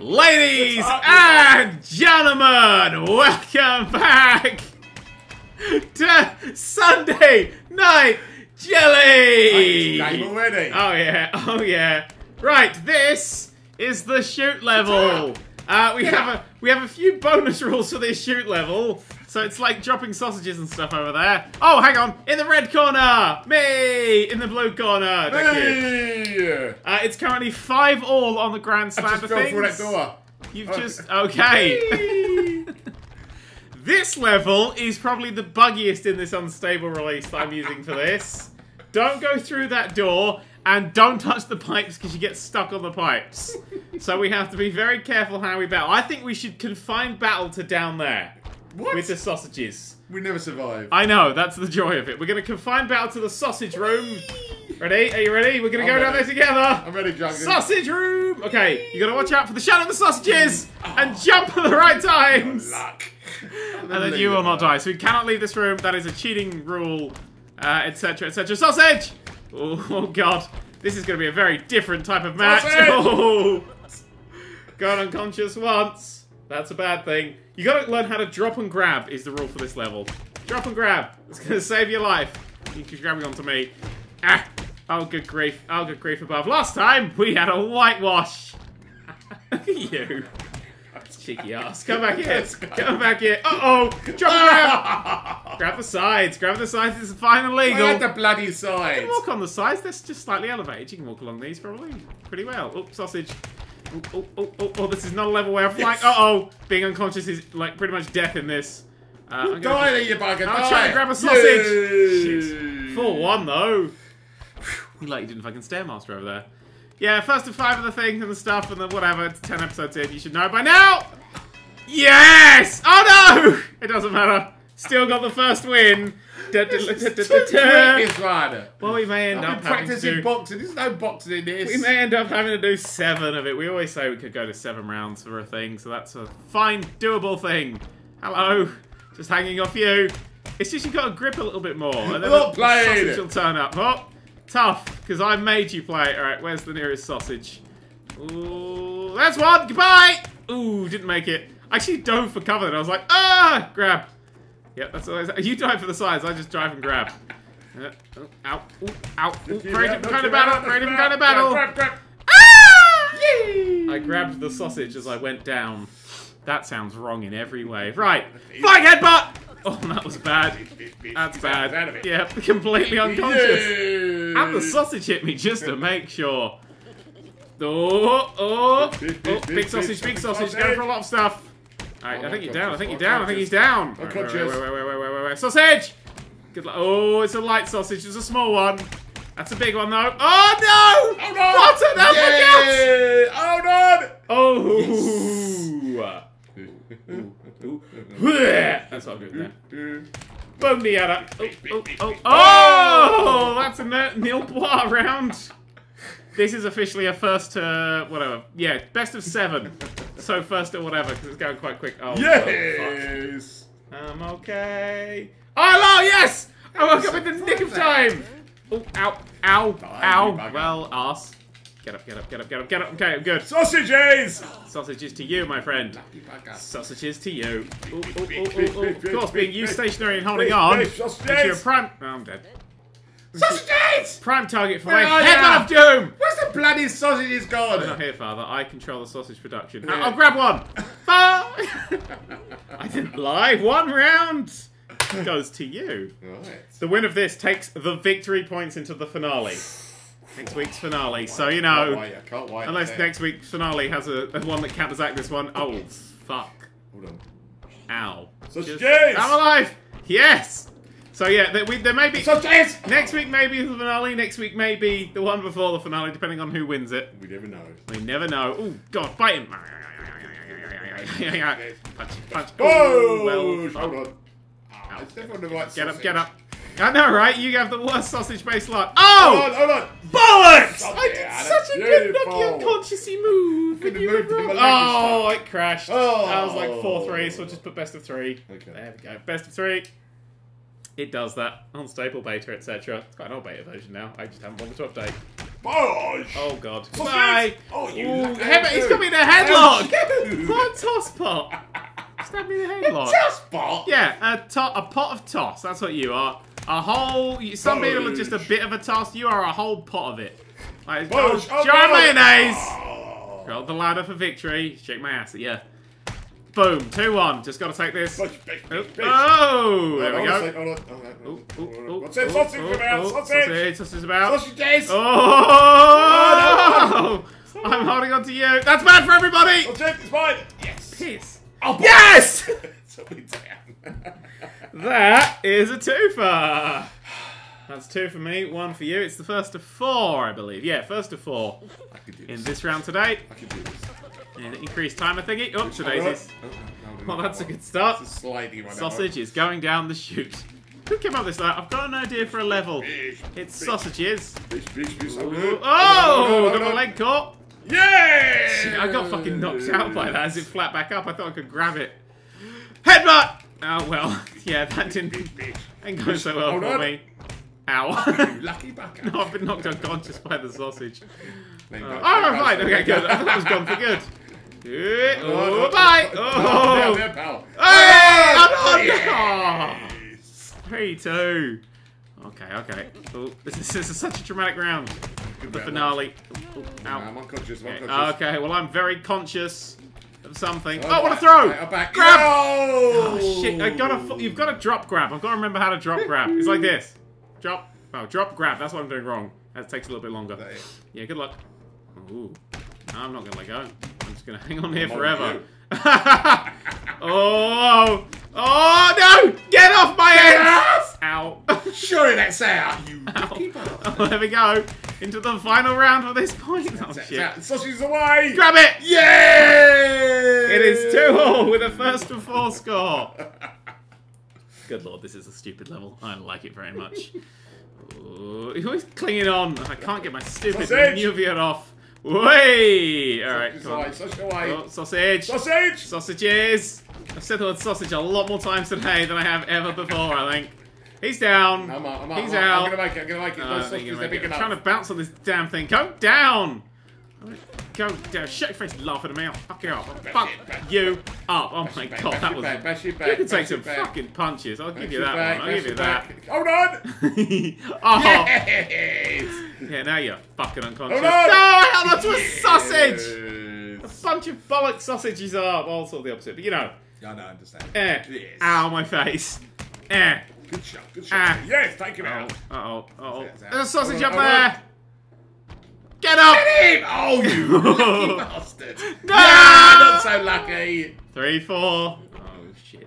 Ladies and gentlemen, welcome back to Sunday Night Jelly! Night game already. Oh yeah, oh yeah. Right, this is the shoot level. We have a few bonus rules for this shoot level. So it's like dropping sausages and stuff over there. Oh, hang on! In the red corner, me. In the blue corner, thank you. It's currently 5-all on the grand slam of things. I've just gone through that door. Okay. This level is probably the buggiest in this unstable release that I'm using for this. Don't go through that door, and don't touch the pipes because you get stuck on the pipes. So we have to be very careful how we battle. I think we should confine battle to down there. What? With the sausages. We never survive. I know, that's the joy of it. We're going to confine battle to the sausage room. Ready? Are you ready? We're going to go down there together. I'm ready, Jungle. Sausage room! Okay, you got to watch out for the shadow of the sausages and jump at the right times. And then you will not die. So we cannot leave this room. That is a cheating rule, etc, etc. Sausage! Oh, God. This is going to be a very different type of match. Oh. Gone unconscious once. That's a bad thing. You gotta learn how to drop and grab is the rule for this level. Drop and grab. It's gonna save your life. You keep grabbing onto me. Ah! Oh, good grief. Oh, good grief above. Last time, we had a whitewash. Look at you. Cheeky ass. Come back here. Come back here. Uh-oh! Drop and grab! Grab the sides. Grab the sides. It's fine and legal. I had the bloody sides. You can walk on the sides. They're just slightly elevated. You can walk along these probably pretty well. Oops, sausage. Oh, oh, oh, oh, this is not a level where I'm flying. Uh-oh, being unconscious is, like, pretty much death in this. I'm die there, you bugger, I'm trying to grab a sausage. Shit. 4-1, though. Whew, like you didn't fucking Stairmaster over there. Yeah, first to 5 of the things and the stuff and the whatever. It's 10 episodes in. You should know by now. Yes! Oh, no! It doesn't matter. Still got the first win. Well, we may end up practicing boxing. There's no boxing in this. We may end up having to do 7 of it. We always say we could go to 7 rounds for a thing, so that's a fine, doable thing. Hello, just hanging off you. It's just you got to grip a little bit more, and then the sausage will turn up. Oh, tough, because I made you play. All right, where's the nearest sausage? Ooh, that's one. Goodbye. Ooh, didn't make it. I actually dove for cover, and I was like, ah, grab. Yep, that's always. You dive for the sides, I just drive and grab. Oh, ow, ooh, ow, ooh. Very different kind of battle, very different kind of battle. Grab, grab. Ah! Yay! I grabbed the sausage as I went down. That sounds wrong in every way. Right, flying headbutt! Oh, that was bad. That's bad. Yeah, completely unconscious. And the sausage hit me just to make sure. Oh, oh, oh, big sausage, going for a lot of stuff. Alright, I think you're down, I think you're down, I think he's down. Wait, wait, wait, wait, sausage! Good luck. Oh, it's a light sausage, it's a small one. That's a big one though. Oh no! Oh no! What an uppercut! Oh no! Oh! That's what I'm doing there. Boom, Diana. Oh! That's a nil point round. This is officially a first to whatever. Yeah, best of 7. So first or whatever, because it's going quite quick. Oh, yes! Oh, I'm okay. Oh, hello, yes! I woke up in the nick of time! Oh, ow, ow, ow. Well, ass. Get up, get up, get up, get up, get up. Okay, I'm good. Sausages! Sausages to you, my friend. Sausages to you. Ooh, ooh, ooh, ooh, ooh. Of course, being you stationary and holding on. Sausages! You're a prime. Oh, I'm dead. Sausages! Prime target for my headbutt of doom! Where's the bloody sausages gone? I'm not here, Father. I control the sausage production. Yeah. I'll grab one! I didn't lie. 1 round goes to you. Right. The win of this takes the victory points into the finale. Next week's finale. So, you know, I can't wait unless next week's finale has a one that counteract this one. Oh, fuck. Hold on. Ow. Sausages! I'm alive! Yes! So yeah, there may be next week, maybe the finale. Next week, maybe the one before the finale, depending on who wins it. We never know. We never know. Oh God, bite him! Punch, punch. Oh, well, hold on. Oh, it's definitely the right. Get up, get up. I know, right? You have the worst sausage-based lot. Oh, hold on, bollocks! I did such a good knocky unconsciousy move. Oh, it crashed. Oh, that was like 4-3, so I'll just put best of 3. Okay, there we go. Best of 3. It does that. Unstable beta, etc. It's quite an old beta version now. I just haven't bothered to update. Oh god. Bye! Oh, you he's got me in a headlock! What a toss pot! Stab me in the headlock. A toss pot? Yeah, a pot of toss, that's what you are. A whole. Some people are just a bit of a toss, you are a whole pot of it. Like, jar mayonnaise! Oh. Got the ladder for victory. Shake my ass, yeah. Boom, 2-1. Just gotta take this. Oh, there we go. What's it? Sausage about? Sausage. Sausage about. Sausages. Oh, no. I'm holding on to you. That's bad for everybody. Sausage is mine. Yes. Piss. Oh, yes. That is a twofer. That's 2 for me, 1 for you. It's the first of 4, I believe. Yeah, first of 4 in this round today. I can do this. And increased timer thingy. Oh, daisies. Well, that's a good start. Sausage is going down the chute. Who came up with this? I've got an idea for a level. It's sausages. Oh, got my leg caught. Yeah! I got fucking knocked out by that as it flat back up. I thought I could grab it. Headbutt! Oh, well. Yeah, that didn't go so well for me. Ow. Lucky back. No, I've been knocked unconscious by the sausage. Oh, right, okay, good. I thought it was gone for good. Oh, bye! Oh! Hey! I'm on! 3-2. Okay, okay. Oh, this is such a dramatic round. The finale. Oh, ow. I'm unconscious, okay, well, I'm very conscious of something. Oh, what a throw! Grab! Oh, shit. You've got to drop grab. I've got to remember how to drop grab. It's like this. Drop. Oh, drop grab. That's what I'm doing wrong. That takes a little bit longer. Yeah, good luck. Ooh. No, I'm not going to let go. I'm just going to hang on here forever. Oh! Oh, no! Get off my ass! Ow. Surely that's out. You lucky bastard. Oh, there we go. Into the final round for this point. Oh, shit. Sausages away! Grab it! Yay! It is 2-2 with a first to 4 score. Good lord, this is a stupid level. I don't like it very much. Ooh, he's always clinging on. I can't get my stupid maneuver off. Way! Alright, come on. Sausage away. Oh, sausage! Sausage! Sausages! I've said the word sausage a lot more times today than I have ever before, I think. He's down. I'm out. He's out. I'm gonna make it. I'm trying to bounce on this damn thing. Go down! Go down. Shut your face laughing at me. I'll fuck you up. Fuck you up. Oh my god, that was... You can take some fucking punches. I'll give you that one. I'll give you that. Hold on! Oh! Yeah, now you're fucking unconscious. No, I held onto a sausage! A bunch of bollock sausages are also the opposite, but you know. Yeah, no, I understand. Ow, my face. Good shot, good shot. Yes, take him out. Uh-oh, uh-oh. There's a sausage up there! Get up! Get him! Oh, you lucky bastard! No! Not so lucky! 3-4. Oh, shit.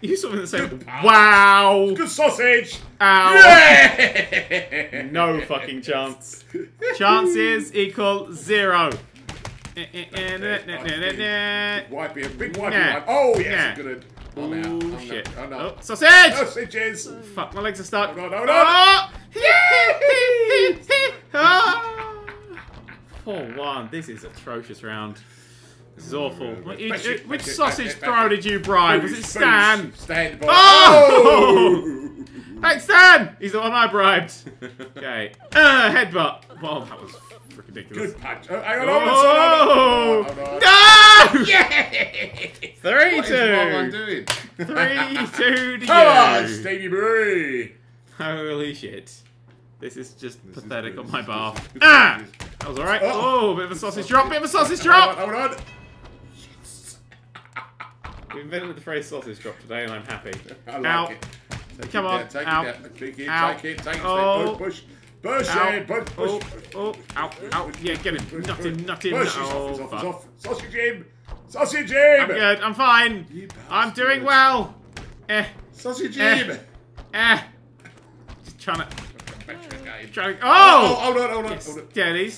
You saw me in the same. Wow! Good sausage! Ow! Yeah. No fucking chance. Chances equal 0. Wipey, a big wipey one. Oh, yes, good. Oh, shit. Oh, no. Oh, sausage! Sausages! Oh, fuck, my legs are stuck. Hold on, hold on. Oh! Oh. 4-1. This is atrocious round. This is awful. Which sausage throw did you bribe? Was it Stan? Stan. Oh! Thanks, Stan! He's the one I bribed. Okay. Headbutt. Well, that was ridiculous. Good punch. Oh, hang on. Oh! No! Yeah! 3-2. What is one doing? 3-2 to you. Come on, Stevie Brewery. Holy shit. This is just pathetic on my behalf. Ah! That was alright. Oh, bit of a sausage drop. Bit of a sausage drop. Hold on. We invented the phrase sausage drop today, and I'm happy. I like it. Come on. Ow. Take it. Oh. Push. Push. Push. Oh. Oh. Ow. Ow. Yeah, get him. Nut him. Oh, fuck. Sausage him. Sausage him. I'm good. I'm fine. I'm doing well. Sausage him. Just trying to... Oh! Hold on. Steady.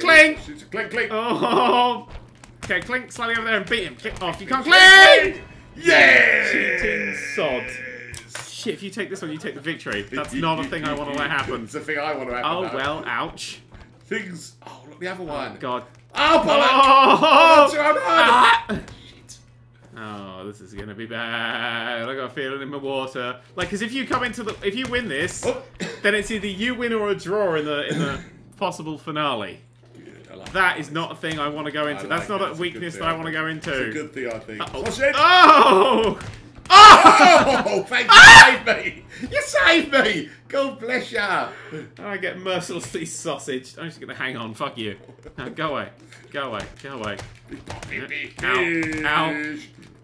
Clink! Clink. Oh! Okay, clink slightly over there and beat him. Kick off. You can't clink! Yeah! Cheating sod. Shit, if you take this one, you take the victory. That's not a thing I want to let happen. It's a thing I want to happen. Oh, well, ouch. Things. Oh, look, the other one. Oh, God. Oh, bollocks! Oh, this is gonna be bad. I got a feeling in my water. Like, cause if you win this, Then it's either you win or a draw in the possible finale. Good, like that is not a thing I want to go into. Like that's not a weakness that I want to go into. It's a good thing, I think. Uh-oh. Oh, shit. Oh! Oh! Oh! Thank you, saved me! You saved me! God bless you! I get mercilessly sausaged. I'm just going to hang on. Fuck you. No, go away. Go away. Go away. Ow. Ow.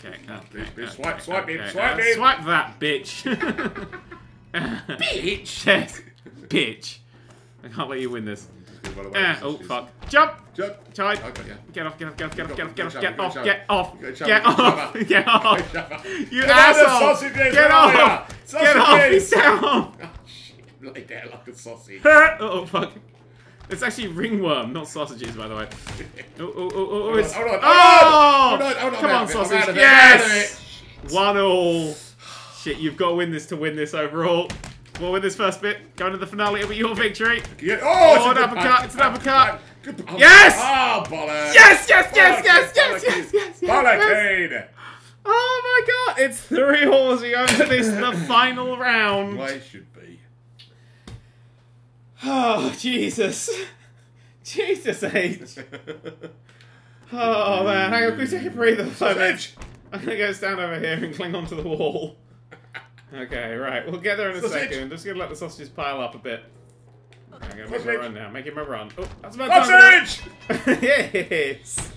Okay, okay, swipe, swipe, okay. Swipe, swipe that, bitch. Bitch! Yes, bitch. I can't let you win this. Oh, fuck. Jump! Jump! Time! Get off, get off, get off, get off, get off, get off, get off, get off, get off! You asshole! Get off! Get off! He's down! Oh, shit. Lay there like a sausage. Oh, fuck. It's actually ringworm, not sausages, by the way. Oh, oh, oh, oh, it's... Hold on, hold on, hold on. Come on, sausage. Yes! 1-1. Shit, you've got to win this overall. We'll win this first bit. Going to the finale, it'll be your victory. Oh, an uppercut, it's an uppercut. Yes! Oh, bollocks. Yes, yes, yes, yes, yes, yes, yes, yes. Oh, my God. It's 3-3. We're going to this, the final round. Why should be. Oh, Jesus. Jesus H. Oh, man. Hang on, please take a breather. I'm going to go stand over here and cling onto the wall. Okay, right. We'll get there in a second. I'm just going to let the sausages pile up a bit. Okay, I'm going to make my run now. Making my run. Oh, that's my sausage! Yes!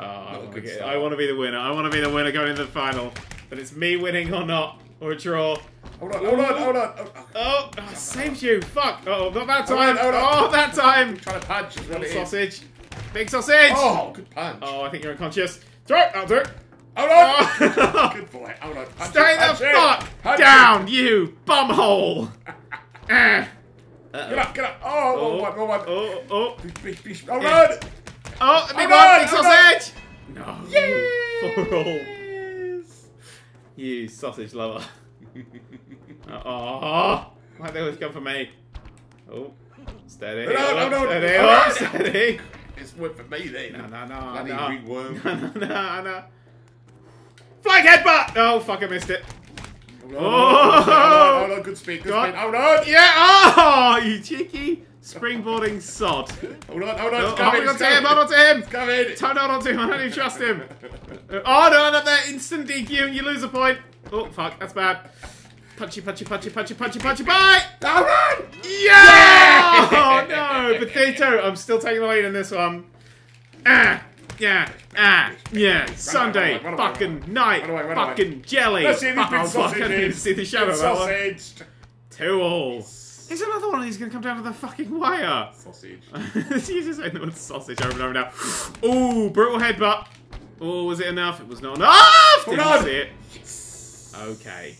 Oh, I want to be the winner. I want to be the winner going into the final. But it's me winning or not. Or a draw. Hold on, hold on, hold on. Oh, I saved you. Fuck. Oh, not that time. Oh, that time. I'm trying to punch. Little sausage. Big sausage. Oh, good punch. Oh, I think you're unconscious. Throw it. I'll do it. Hold on. Oh. Good boy. Hold on. Punch Stay the fuck down, you bumhole. Get up, get up. Oh, oh, one, oh, one. Oh, oh. Hold on. Oh, big one. Big sausage. No. Yes. For all. You sausage lover. Oh, why they always come for me? Oh, steady. No, no, steady. No, steady. It's worked for me then. No, no, no. Bloody ringworm. No, no, no. Flying headbutt! Oh, fuck, I missed it. Hold on, hold on, good speed, good speed. Hold on. Yeah, oh, you cheeky springboarding sod. Hold on, hold on. Hold on to him, hold on to him. Come in. Hold on to him, I don't even trust him. Oh, no, no, they're instant DQ and you lose a point. Oh, fuck, that's bad. Punchy, punchy, punchy, punchy, punchy, punchy, bye! All right! Yeah! Oh, no, potato. I'm still taking the lead in this one. Yeah, yeah. Sunday, fucking night, fucking jelly. Oh, fuck, I didn't even see the shadow of that one. 2-2. There's another one who's going to come down to the fucking wire. Sausage. He's just saying the word sausage over and over now. Ooh, brutal headbutt. Oh, was it enough? It was not enough! Didn't see it. Yes. Okay.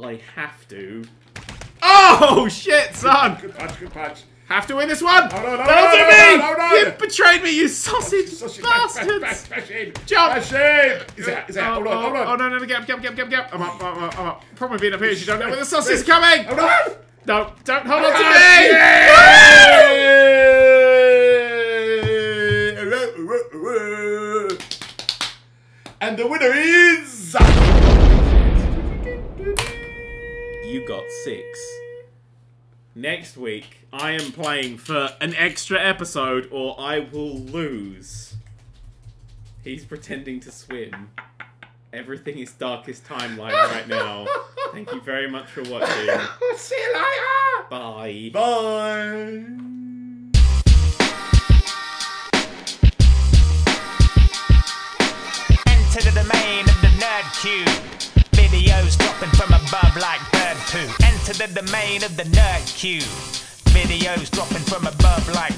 I have to. Oh, shit, son! Good punch, good punch. Have to win this one! Hold on, hold on! You betrayed me, you sausage, bastards! Jump! Is that? Hold on, hold on! Oh, no, no, no, get up, get up, get up, get up! I'm up, I'm up, I'm up. Problem being up here is you don't know where the sausage is coming! Hold on! No, don't hold on to me! And the winner is... You got 6. Next week, I am playing for an extra episode or I will lose. He's pretending to swim. Everything is darkest timeline right now. Thank you very much for watching. See you later. Bye. Bye. Enter the domain of the Nerd³. Videos dropping from above like bird poo. Enter the domain of the Nerd³ Videos dropping from above like